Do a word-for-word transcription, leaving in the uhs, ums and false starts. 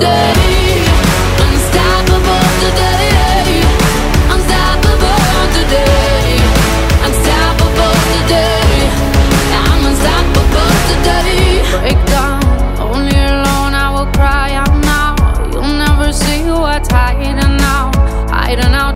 today.